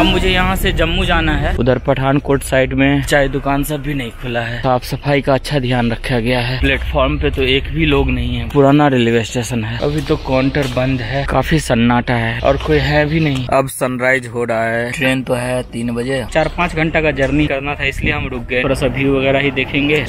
अब मुझे यहाँ से जम्मू जाना है। उधर पठानकोट साइड में चाय दुकान सब भी नहीं खुला है। साफ सफाई का अच्छा ध्यान रखा गया है। प्लेटफॉर्म पे तो एक भी लोग नहीं है। पुराना रेलवे स्टेशन है। अभी तो काउंटर बंद है, काफी सन्नाटा है और कोई है भी नहीं। अब सनराइज हो रहा है। ट्रेन तो है 3 बजे। 4-5 घंटा का जर्नी करना था इसलिए हम रुक गए। थोड़ा सा व्यू वगैरह ही देखेंगे।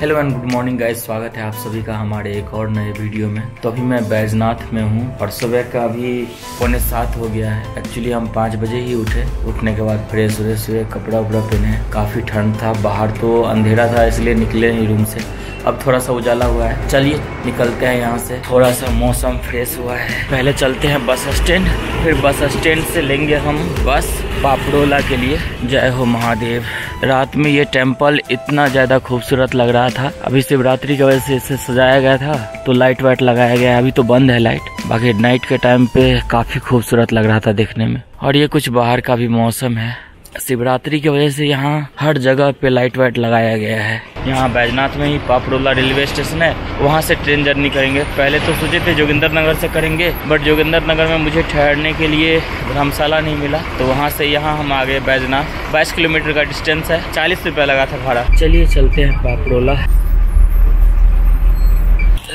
Hello and good morning guys, स्वागत है आप सभी का हमारे एक और नए वीडियो में। तो अभी मैं बैजनाथ में हूँ और सुबह का अभी 6:45 हो गया है। एक्चुअली हम 5 बजे ही उठे। उठने के बाद फ्रेश व्रेश हुए, कपड़ा उपड़ा पहने। काफ़ी ठंड था, बाहर तो अंधेरा था इसलिए निकले नहीं रूम से। अब थोड़ा सा उजाला हुआ है, चलिए निकलते हैं यहाँ से। थोड़ा सा मौसम फ्रेश हुआ है। पहले चलते हैं बस स्टैंड, फिर बस स्टैंड से लेंगे हम बस पापड़ोला के लिए। जय हो महादेव। रात में ये टेम्पल इतना ज़्यादा खूबसूरत लग रहा था। अभी शिवरात्रि की वजह से इसे सजाया गया था तो लाइट वाइट लगाया गया है। अभी तो बंद है लाइट, बाकी नाइट के टाइम पे काफ़ी खूबसूरत लग रहा था देखने में। और ये कुछ बाहर का भी मौसम है। शिवरात्रि की वजह से यहाँ हर जगह पे लाइट वाइट लगाया गया है। यहाँ बैजनाथ में ही पापड़ोला रेलवे स्टेशन है, वहाँ से ट्रेन जर्नी करेंगे। पहले तो सोचे थे जोगिंदर नगर से करेंगे, बट जोगिंदर नगर में मुझे ठहरने के लिए धर्मशाला नहीं मिला, तो वहाँ से यहाँ हम आ गए बैजनाथ। 22 किलोमीटर का डिस्टेंस है। 40 रुपया लगा था भाड़ा। चलिए चलते हैं पापड़ोला।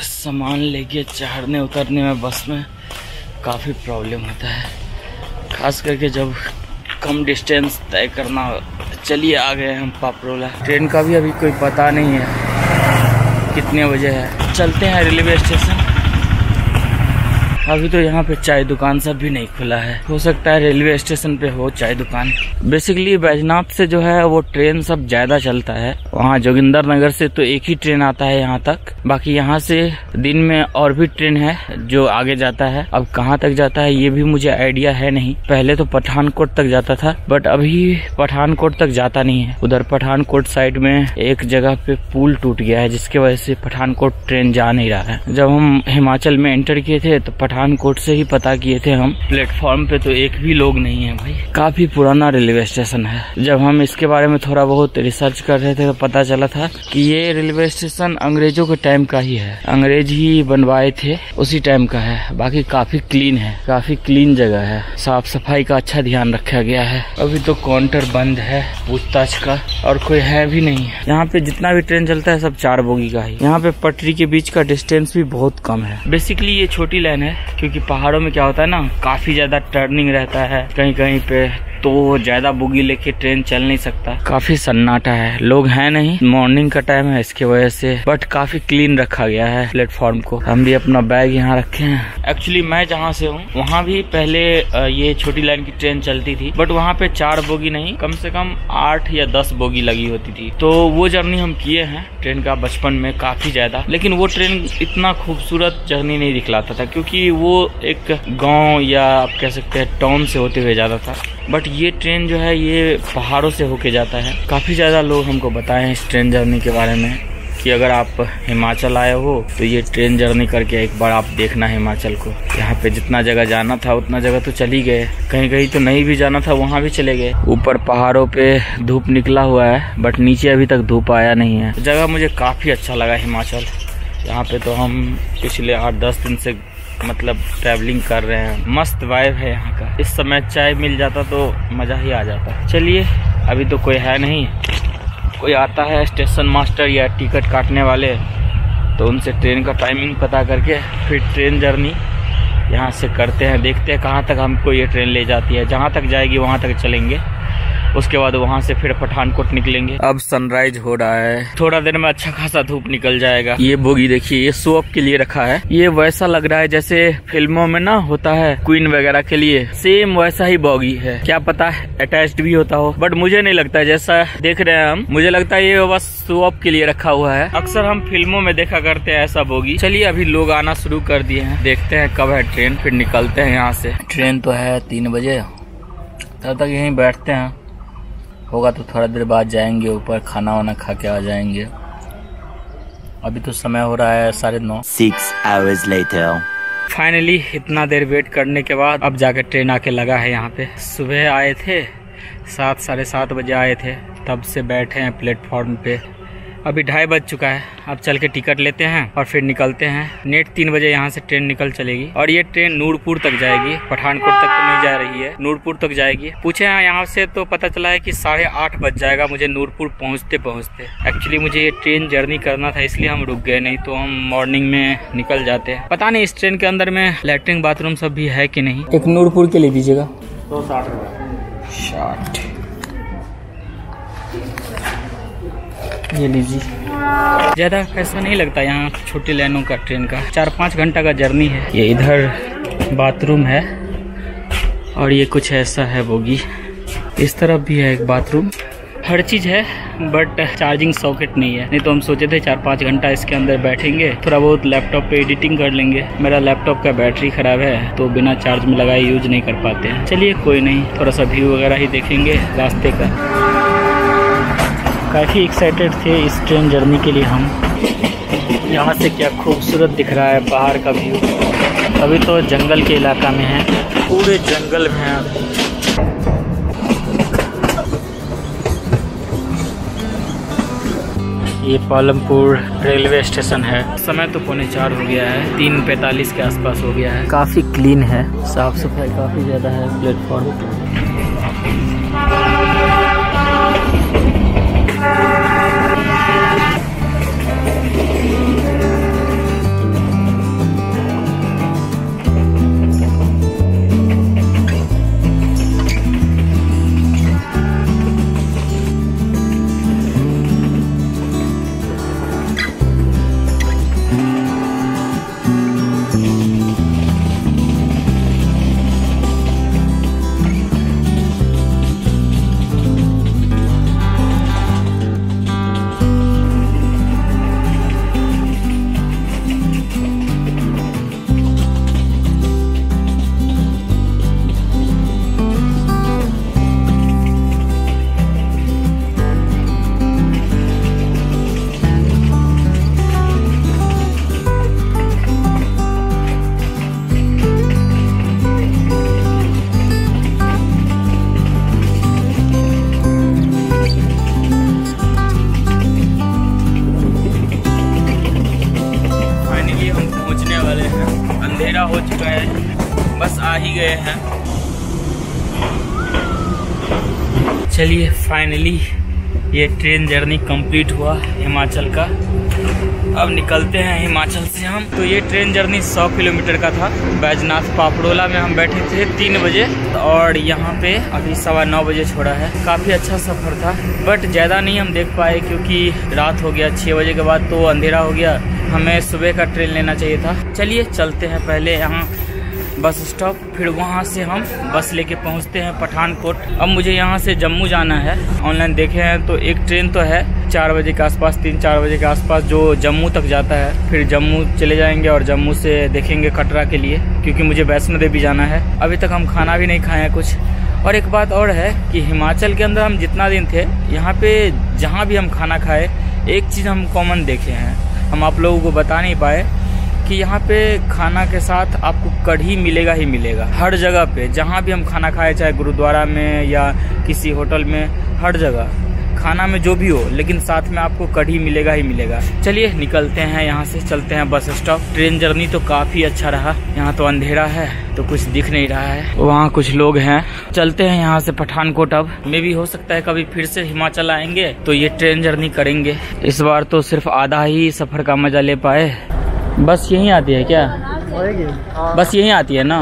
सामान लेके चढ़ने उतरने में बस में काफ़ी प्रॉब्लम होता है, खास करके जब कम डिस्टेंस तय करना हो। चलिए आ गए हम पापड़ोला। ट्रेन का भी अभी कोई पता नहीं है कितने बजे है। चलते हैं रेलवे स्टेशन। अभी तो यहाँ पे चाय दुकान सब भी नहीं खुला है। हो सकता है रेलवे स्टेशन पे हो चाय दुकान। बेसिकली बैजनाथ से जो है वो ट्रेन सब ज्यादा चलता है। वहाँ जोगिंदर नगर से तो एक ही ट्रेन आता है यहाँ तक, बाकी यहाँ से दिन में और भी ट्रेन है जो आगे जाता है। अब कहाँ तक जाता है ये भी मुझे आइडिया है नहीं। पहले तो पठानकोट तक जाता था, बट अभी पठानकोट तक जाता नहीं है। उधर पठानकोट साइड में एक जगह पे पुल टूट गया है जिसकी वजह से पठानकोट ट्रेन जा नहीं रहा है। जब हम हिमाचल में एंटर किए थे तो पठानकोट से ही पता किए थे हम। प्लेटफॉर्म पे तो एक भी लोग नहीं है भाई। काफी पुराना रेलवे स्टेशन है। जब हम इसके बारे में थोड़ा बहुत रिसर्च कर रहे थे तो पता चला था कि ये रेलवे स्टेशन अंग्रेजों के टाइम का ही है। अंग्रेज ही बनवाए थे, उसी टाइम का है। बाकी काफी क्लीन है, काफी क्लीन जगह है। साफ सफाई का अच्छा ध्यान रखा गया है। अभी तो काउंटर बंद है पूछताछ का और कोई है भी नहीं। यहाँ पे जितना भी ट्रेन चलता है सब 4 बोगी का ही। यहाँ पे पटरी के बीच का डिस्टेंस भी बहुत कम है। बेसिकली ये छोटी लाइन है, क्योंकि पहाड़ों में क्या होता है ना, काफी ज्यादा टर्निंग रहता है कहीं कहीं पे, तो ज्यादा बोगी लेके ट्रेन चल नहीं सकता। काफी सन्नाटा है, लोग हैं नहीं। मॉर्निंग का टाइम है इसके वजह से, बट काफी क्लीन रखा गया है प्लेटफॉर्म को। हम भी अपना बैग यहाँ रखे हैं। एक्चुअली मैं जहाँ से हूँ वहाँ भी पहले ये छोटी लाइन की ट्रेन चलती थी, बट वहाँ पे 4 बोगी नहीं, कम से कम 8 या 10 बोगी लगी होती थी। तो वो जर्नी हम किए हैं ट्रेन का बचपन में काफी ज्यादा, लेकिन वो ट्रेन इतना खूबसूरत जर्नी नहीं दिखलाता था क्योंकि वो एक गाँव या आप कह सकते हैं टाउन से होते हुए जाता था। बट ये ट्रेन जो है ये पहाड़ों से होके जाता है। काफ़ी ज़्यादा लोग हमको बताए हैं इस ट्रेन जर्नी के बारे में कि अगर आप हिमाचल आए हो तो ये ट्रेन जर्नी करके एक बार आप देखना हिमाचल को। यहाँ पे जितना जगह जाना था उतना जगह तो चली गए, कहीं कहीं तो नहीं भी जाना था वहाँ भी चले गए। ऊपर पहाड़ों पे धूप निकला हुआ है, बट नीचे अभी तक धूप आया नहीं है। जगह मुझे काफ़ी अच्छा लगा हिमाचल। यहाँ पे तो हम पिछले 8-10 दिन से मतलब ट्रैवलिंग कर रहे हैं। मस्त वाइब है यहाँ का। इस समय चाय मिल जाता तो मज़ा ही आ जाता। चलिए, अभी तो कोई है नहीं। कोई आता है स्टेशन मास्टर या टिकट काटने वाले, तो उनसे ट्रेन का टाइमिंग पता करके फिर ट्रेन जर्नी यहाँ से करते हैं। देखते हैं कहाँ तक हमको ये ट्रेन ले जाती है। जहाँ तक जाएगी वहाँ तक चलेंगे, उसके बाद वहाँ से फिर पठानकोट निकलेंगे। अब सनराइज हो रहा है, थोड़ा देर में अच्छा खासा धूप निकल जाएगा। ये बोगी देखिए, ये शो अप के लिए रखा है। ये वैसा लग रहा है जैसे फिल्मों में ना होता है क्वीन वगैरह के लिए, सेम वैसा ही बोगी है। क्या पता अटैच्ड भी होता हो, बट मुझे नहीं लगता। जैसा देख रहे हैं हम, मुझे लगता है ये बस शो अप के लिए रखा हुआ है। अक्सर हम फिल्मों में देखा करते हैं ऐसा बोगी। चलिए, अभी लोग आना शुरू कर दिए हैं। देखते हैं कब है ट्रेन, फिर निकलते हैं यहाँ से। ट्रेन तो है 3 बजे, तब तक यहीं बैठते हैं। होगा तो थोड़ा देर बाद जाएंगे ऊपर, खाना वाना खा के आ जाएंगे। अभी तो समय हो रहा है 9:30। 6 hours later। फाइनली इतना देर वेट करने के बाद अब जाकर ट्रेन आके लगा है यहाँ पे। सुबह आए थे 7-7:30 बजे आए थे, तब से बैठे हैं प्लेटफॉर्म पे। अभी 2:30 बज चुका है। अब चल के टिकट लेते हैं और फिर निकलते हैं। नेट 3 बजे यहाँ से ट्रेन निकल चलेगी और ये ट्रेन नूरपुर तक जाएगी, पठानकोट तक तो नहीं जा रही है, नूरपुर तक जाएगी। पूछे हैं यहाँ से तो पता चला है कि 8:30 बज जाएगा मुझे नूरपुर पहुँचते पहुँचते। एक्चुअली मुझे ये ट्रेन जर्नी करना था इसलिए हम रुक गए, नहीं तो हम मॉर्निंग में निकल जाते हैं। पता नहीं इस ट्रेन के अंदर में लैट्रिन बाथरूम सब भी है कि नहीं। एक नूरपुर के ले दीजिएगा 260 रुपये। ये लीजिए। ज़्यादा पैसा नहीं लगता यहाँ छोटी लाइनों का ट्रेन का। 4-5 घंटा का जर्नी है। ये इधर बाथरूम है और ये कुछ ऐसा है बोगी। इस तरफ भी है एक बाथरूम। हर चीज़ है बट चार्जिंग सॉकेट नहीं है, नहीं तो हम सोचे थे 4-5 घंटा इसके अंदर बैठेंगे, थोड़ा बहुत लैपटॉप पे एडिटिंग कर लेंगे। मेरा लैपटॉप का बैटरी ख़राब है तो बिना चार्ज में लगाए यूज नहीं कर पाते हैं। चलिए कोई नहीं, थोड़ा सा व्यू वगैरह ही देखेंगे रास्ते का। काफ़ी एक्साइटेड थे इस ट्रेन जर्नी के लिए हम। यहाँ से क्या खूबसूरत दिख रहा है बाहर का व्यू। अभी तो जंगल के इलाका में है, पूरे जंगल में है। ये पालमपुर रेलवे स्टेशन है। समय तो 3:45 हो गया है, 3:45 के आसपास हो गया है। काफ़ी क्लीन है, साफ सफाई काफ़ी ज़्यादा है प्लेटफॉर्म। चलिए फाइनली ये ट्रेन जर्नी कंप्लीट हुआ हिमाचल का। अब निकलते हैं हिमाचल से हम। तो ये ट्रेन जर्नी 100 किलोमीटर का था। बैजनाथ पापड़ोला में हम बैठे थे 3 बजे और यहाँ पे अभी 9:15 बजे छोड़ा है। काफ़ी अच्छा सफ़र था बट ज़्यादा नहीं हम देख पाए क्योंकि रात हो गया, 6 बजे के बाद तो अंधेरा हो गया। हमें सुबह का ट्रेन लेना चाहिए था। चलिए चलते हैं पहले यहाँ बस स्टॉप, फिर वहाँ से हम बस लेके पहुँचते हैं पठानकोट। अब मुझे यहाँ से जम्मू जाना है। ऑनलाइन देखे हैं तो एक ट्रेन तो है 4 बजे के आसपास, 3-4 बजे के आसपास, जो जम्मू तक जाता है। फिर जम्मू चले जाएंगे और जम्मू से देखेंगे कटरा के लिए, क्योंकि मुझे वैष्णो देवी जाना है। अभी तक हम खाना भी नहीं खाए हैं कुछ। और एक बात और है कि हिमाचल के अंदर हम जितना दिन थे यहाँ पर, जहाँ भी हम खाना खाए एक चीज़ हम कॉमन देखे हैं, हम आप लोगों को बता नहीं पाए, कि यहाँ पे खाना के साथ आपको कढ़ी मिलेगा ही मिलेगा। हर जगह पे जहाँ भी हम खाना खाए, चाहे गुरुद्वारा में या किसी होटल में, हर जगह खाना में जो भी हो, लेकिन साथ में आपको कढ़ी मिलेगा ही मिलेगा। चलिए निकलते हैं यहाँ से, चलते हैं बस स्टॉप। ट्रेन जर्नी तो काफ़ी अच्छा रहा। यहाँ तो अंधेरा है तो कुछ दिख नहीं रहा है। वहाँ कुछ लोग हैं। चलते हैं यहाँ से पठानकोट। अब मे भी हो सकता है कभी फिर से हिमाचल आएंगे तो ये ट्रेन जर्नी करेंगे। इस बार तो सिर्फ आधा ही सफ़र का मज़ा ले पाए। बस यहीं आती है क्या? बस यहीं आती है ना?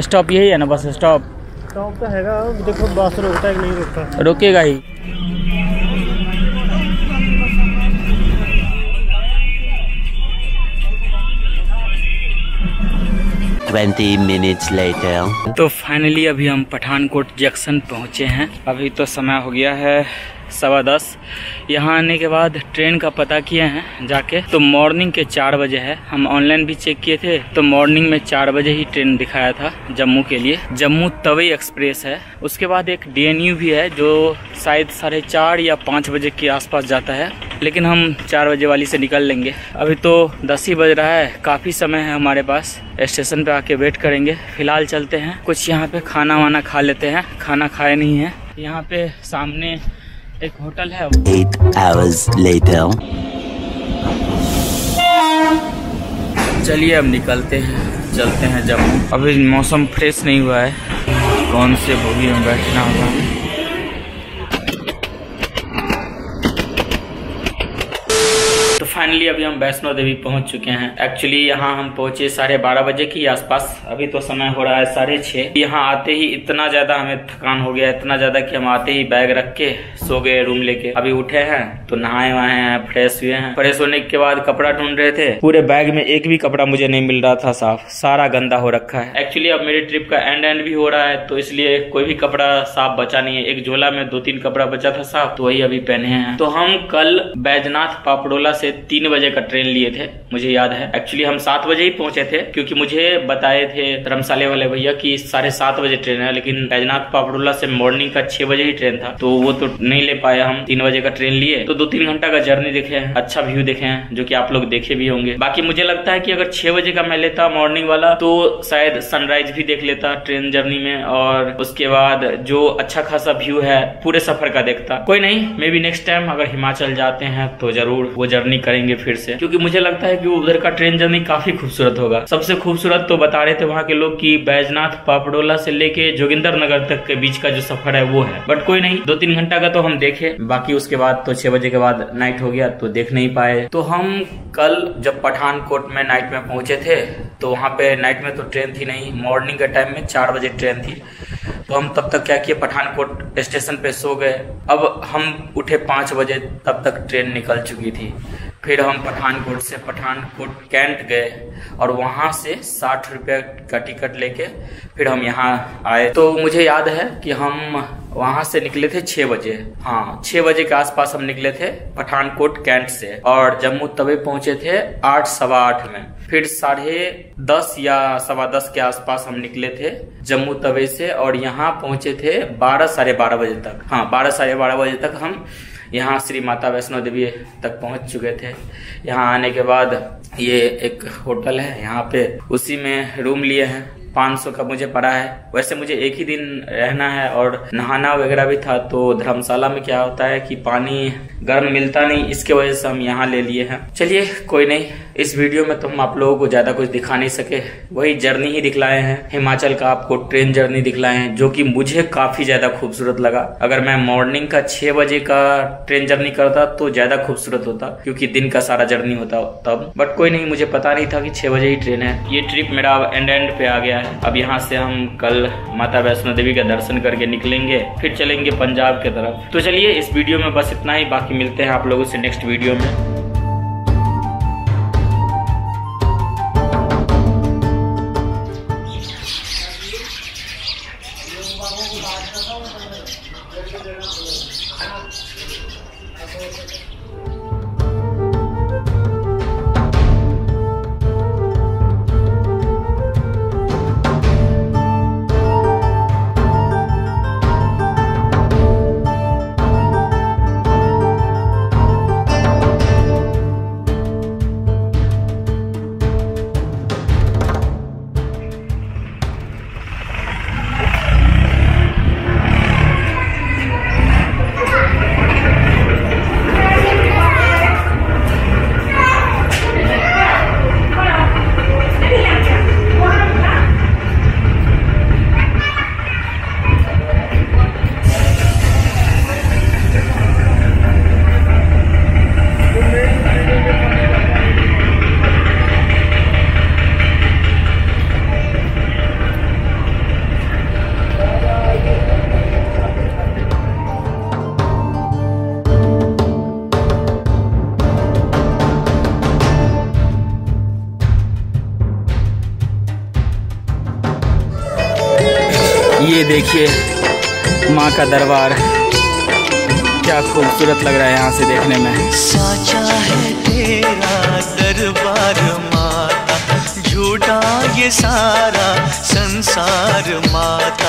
स्टॉप यही है ना बस स्टॉप? स्टॉप तो हैगा, देखो बस रुकता है कि नहीं रुकता। रुकेगा ही। तो फाइनली अभी हम पठानकोट जंक्शन पहुँचे हैं। अभी तो समय हो गया है 10:15। यहाँ आने के बाद ट्रेन का पता किए हैं जाके तो मॉर्निंग के 4 बजे है। हम ऑनलाइन भी चेक किए थे तो मॉर्निंग में 4 बजे ही ट्रेन दिखाया था जम्मू के लिए। जम्मू तवी एक्सप्रेस है। उसके बाद एक DNU भी है जो शायद 4:30 या 5 बजे के आसपास जाता है, लेकिन हम 4 बजे वाली से निकल लेंगे। अभी तो 10 ही बज रहा है, काफ़ी समय है हमारे पास। स्टेशन पर आके वेट करेंगे। फिलहाल चलते हैं, कुछ यहाँ पर खाना वाना खा लेते हैं। खाना खाए नहीं है। यहाँ पे सामने एक होटल है। 8 hours later चलिए अब निकलते हैं, चलते हैं जम्मू। अभी मौसम फ्रेश नहीं हुआ है, कौन से बोगी में बैठना होगा। फाइनली अभी हम वैष्णो देवी पहुंच चुके हैं। एक्चुअली यहाँ हम पहुंचे 12:30 बजे के आसपास। अभी तो समय हो रहा है 6:30। यहाँ आते ही इतना ज्यादा हमें थकान हो गया, इतना ज्यादा कि हम आते ही बैग रख के सो गए रूम लेके। अभी उठे हैं तो नहाए वहाए हैं, फ्रेश हुए हैं। फ्रेश होने के बाद कपड़ा ढूंढ रहे थे, पूरे बैग में एक भी कपड़ा मुझे नहीं मिल रहा था साफ, सारा गंदा हो रखा है। एक्चुअली अब मेरी ट्रिप का एंड भी हो रहा है, तो इसलिए कोई भी कपड़ा साफ बचा नहीं है। एक झोला में 2-3 कपड़ा बचा था साफ, तो वही अभी पहने हैं। तो हम कल बैजनाथ पापड़ोला से 3 बजे का ट्रेन लिए थे, मुझे याद है। एक्चुअली हम 7 बजे ही पहुंचे थे, क्योंकि मुझे बताए थे धर्मशाले वाले भैया कि 7:30 बजे ट्रेन है, लेकिन बैजनाथ पापड़ोला से मॉर्निंग का 6 बजे ही ट्रेन था, तो वो तो नहीं ले पाए। हम 3 बजे का ट्रेन लिए तो 2-3 घंटा का जर्नी देखे, अच्छा व्यू देखे हैं, जो की आप लोग देखे भी होंगे। बाकी मुझे लगता है की अगर 6 बजे का मैं लेता मॉर्निंग वाला, तो शायद सनराइज भी देख लेता ट्रेन जर्नी में, और उसके बाद जो अच्छा खासा व्यू है पूरे सफर का देखता। कोई नहीं, मे बी नेक्स्ट टाइम अगर हिमाचल जाते हैं तो जरूर वो जर्नी करेंगे फिर से, क्योंकि मुझे लगता है कि उधर का ट्रेन जर्नी काफी खूबसूरत होगा। सबसे खूबसूरत तो बता रहे थे वहाँ के लोग कि बैजनाथ पापड़ोला से लेके जोगिंदर नगर तक के बीच का जो सफर है वो है। बट कोई नहीं, 2-3 घंटा का तो हम देखे। बाकी उसके बाद तो 6 बजे के बाद नाइट हो गया, तो देख नहीं पाए। तो हम कल जब पठानकोट में नाइट में पहुंचे थे, तो वहाँ पे नाइट में तो ट्रेन थी नहीं, मॉर्निंग के टाइम में 4 बजे ट्रेन थी। तो हम तब तक क्या किए, पठानकोट स्टेशन पे सो गए। अब हम उठे 5 बजे, तब तक ट्रेन निकल चुकी थी। फिर हम पठानकोट से पठानकोट कैंट गए, और वहाँ से 60 रुपये का टिकट लेके फिर हम यहाँ आए। तो मुझे याद है कि हम वहाँ से निकले थे 6 बजे, हाँ 6 बजे के आसपास हम निकले थे पठानकोट कैंट से, और जम्मू तवे पहुँचे थे 8-8:15 में। फिर 10:30 या 10:15 के आसपास हम निकले थे जम्मू तवे से, और यहाँ पहुँचे थे 12-12:30 बजे तक। हाँ 12-12:30 बजे तक हम यहाँ श्री माता वैष्णो देवी तक पहुँच चुके थे। यहाँ आने के बाद ये एक होटल है, यहाँ पे उसी में रूम लिए हैं। 500 का मुझे पड़ा है। वैसे मुझे एक ही दिन रहना है और नहाना वगैरह भी था, तो धर्मशाला में क्या होता है कि पानी गर्म मिलता नहीं, इसके वजह से हम यहाँ ले लिए हैं। चलिए कोई नहीं, इस वीडियो में तो हम आप लोगों को ज़्यादा कुछ दिखा नहीं सके, वही जर्नी ही दिखलाए हैं हिमाचल का, आपको ट्रेन जर्नी दिखलाए हैं, जो कि मुझे काफ़ी ज़्यादा खूबसूरत लगा। अगर मैं मॉर्निंग का 6 बजे का ट्रेन जर्नी करता तो ज़्यादा खूबसूरत होता, क्योंकि दिन का सारा जर्नी होता तब। बट कोई नहीं, मुझे पता नहीं था कि 6 बजे ही ट्रेन है। ये ट्रिप मेरा अब एंड पे आ गया है। अब यहाँ से हम कल माता वैष्णो देवी का दर्शन करके निकलेंगे, फिर चलेंगे पंजाब की तरफ। तो चलिए इस वीडियो में बस इतना ही, बाकी मिलते हैं आप लोगों से नेक्स्ट वीडियो में। ये देखिए माँ का दरबार, क्या खूबसूरत लग रहा है यहाँ से देखने में। सच्चा है तेरा दरबार माता, झूठा ये सारा संसार माता।